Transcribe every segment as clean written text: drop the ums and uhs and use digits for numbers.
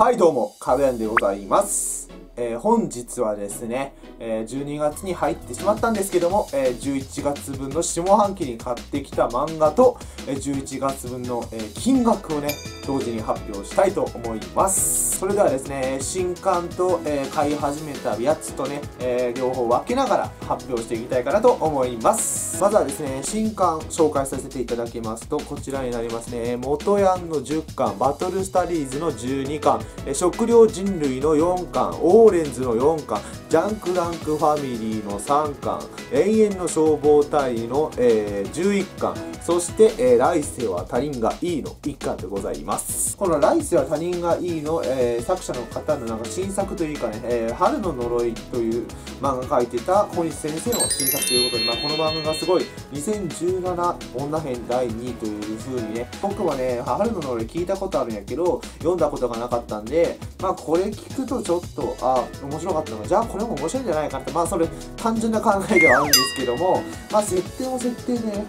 はいどうも、かどやんでございます。本日はですね、12月に入ってしまったんですけども、11月分の下半期に買ってきた漫画と、11月分の金額をね、同時に発表したいと思います。それではですね、新刊と買い始めたやつとね、両方分けながら発表していきたいかなと思います。まずはですね、新刊紹介させていただきますと、こちらになりますね、元ヤンの10巻、バトルスタディーズの12巻、食料人類の4巻、オーレンズの4巻、ジャンクランクファミリーの3巻、永遠の消防隊の、11巻、そして、来世は他人がいいの1巻でございます。この来世は他人がいいの、作者の方のなんか新作というかね、春の呪いという漫画を描いてた小西先生の新作ということで、まあ、この漫画がすごい2017女編第2という風にね、僕はね、春の呪い聞いたことあるんやけど、読んだことがなかったんで、まあこれ聞くとちょっと、面白かったのじゃあこれも面白いんじゃないかって、まあそれ単純な考えではあるんですけども、まあ設定も設定でね、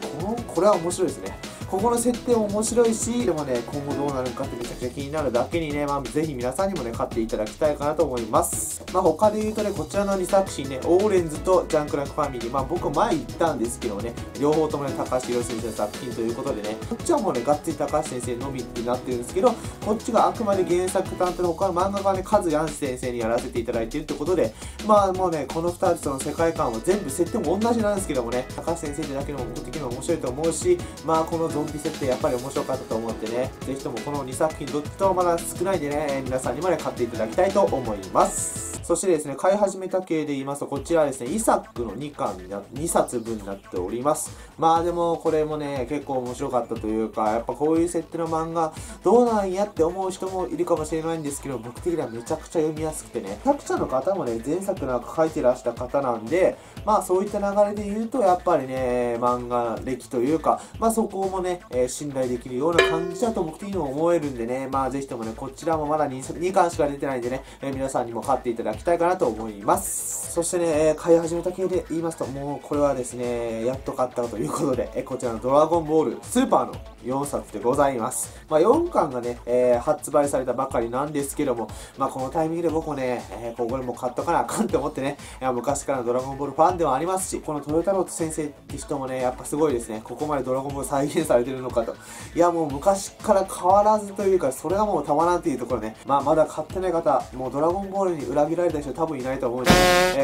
これは面白いですね。ここの設定も面白いし、でもね、今後どうなるかってめちゃくちゃ気になるだけにね、まあ、ぜひ皆さんにもね、買っていただきたいかなと思います。まあ、他で言うとね、こちらの2作品ね、オーレンズとジャンクランクファミリー、まあ、僕前言ったんですけどね、両方ともね、高橋洋先生の作品ということでね、こっちはもうね、がっつり高橋先生のみってなってるんですけど、こっちがあくまで原作担当の他の漫画家ね、カズヤン先生にやらせていただいてるってことで、まあ、もうね、この2つの世界観は全部設定も同じなんですけどもね、高橋先生だけでも僕的には面白いと思うし、まあ、このゾンビ設定やっぱり面白かったと思ってね、ぜひともこの2作品どっちともまだ少ないんでね、皆さんにまで買っていただきたいと思います。そしてですね、買い始めた系で言いますと、こちらですね、イサックの2巻2冊分になっております。まあでもこれもね、結構面白かったというか、やっぱこういう設定の漫画どうなんやって思う人もいるかもしれないんですけど、僕的にはめちゃくちゃ読みやすくてね、作者の方もね、前作なんか書いてらした方なんで、まあそういった流れで言うとやっぱりね、漫画歴というか、まあそこもね、信頼できるような感じだと僕的にも思えるんでね、まあぜひともね、こちらもまだ 2巻しか出てないんでね、皆さんにも買っていただきたいかなと思います。そしてね、買い始めた系で言いますと、もうこれはですね、やっと買ったということで、こちらのドラゴンボールスーパーの4冊でございます。まあ4巻がね、発売されたばかりなんですけども、まあこのタイミングで僕もね、ここでもう買っとかなあかんって思ってね、昔からのドラゴンボールファンではありますし、この豊太郎先生って人もね、やっぱすごいですね。ここまでドラゴンボール再現されてるのかと。いや、もう昔から変わらずというか、それがもうたまらんっていうところね。まあまだ買ってない方、もうドラゴンボールに裏切られた人多分いないと思うので、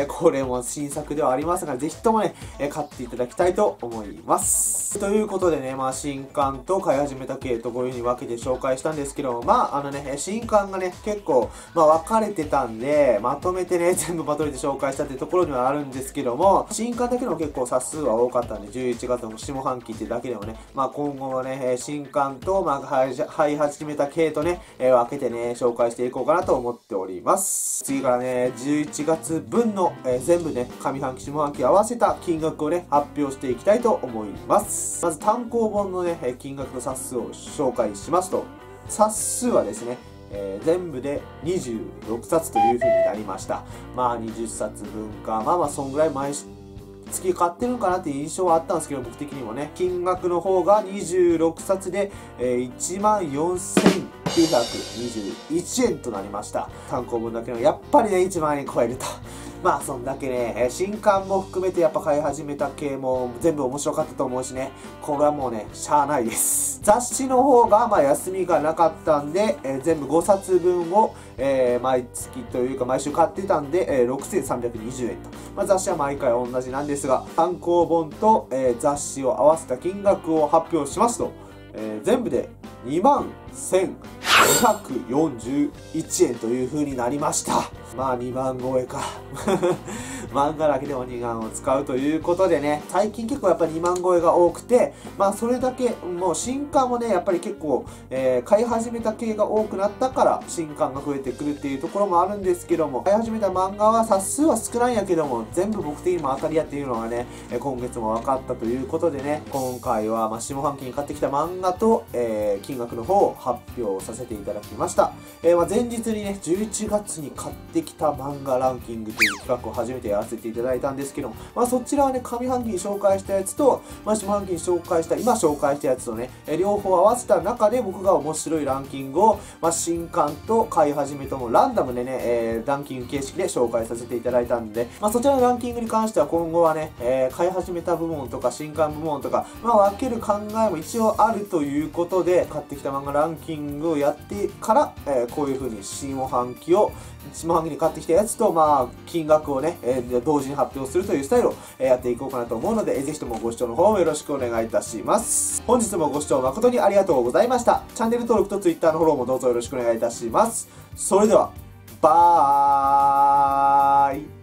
これも新作ではありますが、ぜひともね、買っていただきたいと思います。ということでね、まあ新刊と買い始めた系とこういう風に分けて紹介したんですけども、まあ新刊がね、結構、まあ分かれてたんで、まとめてね、全部まとめて紹介したってところにはあるんですけども、新刊だけでも結構冊数は多かったんで、11月の下半期ってだけでもね、まあ今後はね、新刊と、まあ、はい始めた系とね、分けてね、紹介していこうかなと思っております。次からね、11月分の、全部ね、上半期、下半期合わせた金額をね、発表していきたいと思います。まず単行本のね、金額と冊数を紹介しますと、冊数はですね、全部で26冊という風になりました。まあ20冊分か、まあまあそんぐらい毎月買ってるのかなっていう印象はあったんですけど、僕的にもね、金額の方が26冊で、14,921円となりました。単行本だけのやっぱりね、1万円超えるとまあそんだけね、新刊も含めてやっぱ買い始めた系も全部面白かったと思うしね、これはもうね、しゃあないです。雑誌の方がまあ休みがなかったんで、全部5冊分を、毎月というか毎週買ってたんで、6,320 円と、まあ、雑誌は毎回同じなんですが、単行本と、雑誌を合わせた金額を発表しますと、全部で21,241円という風になりました。まあ2万超えか漫画だけでも2万を使うということでね、最近結構やっぱり2万超えが多くて、まあそれだけもう新刊もね、やっぱり結構、買い始めた系が多くなったから新刊が増えてくるっていうところもあるんですけども、買い始めた漫画は冊数は少ないんやけども、全部僕的にも当たり屋っていうのがね、今月も分かったということでね、今回はまあ下半期に買ってきた漫画と、金額の方を発表させていただきました。まあ前日にね、11月に買ってきた漫画ランキングという企画を始めてややらせていただいたんですけども、そちらはね、上半期に紹介したやつと、下半期に紹介した、今紹介したやつとね、両方合わせた中で僕が面白いランキングを、新刊と買い始めともランダムでね、ランキング形式で紹介させていただいたんで、そちらのランキングに関しては今後はね、買い始めた部門とか新刊部門とか、分ける考えも一応あるということで、買ってきた漫画ランキングをやってから、こういう風に下半期を、下半期に買ってきたやつと、金額をね、同時に発表するというスタイルをやっていこうかなと思うので、ぜひともご視聴の方もよろしくお願いいたします。本日もご視聴誠にありがとうございました。チャンネル登録と Twitter のフォローもどうぞよろしくお願いいたします。それでは、バーイ。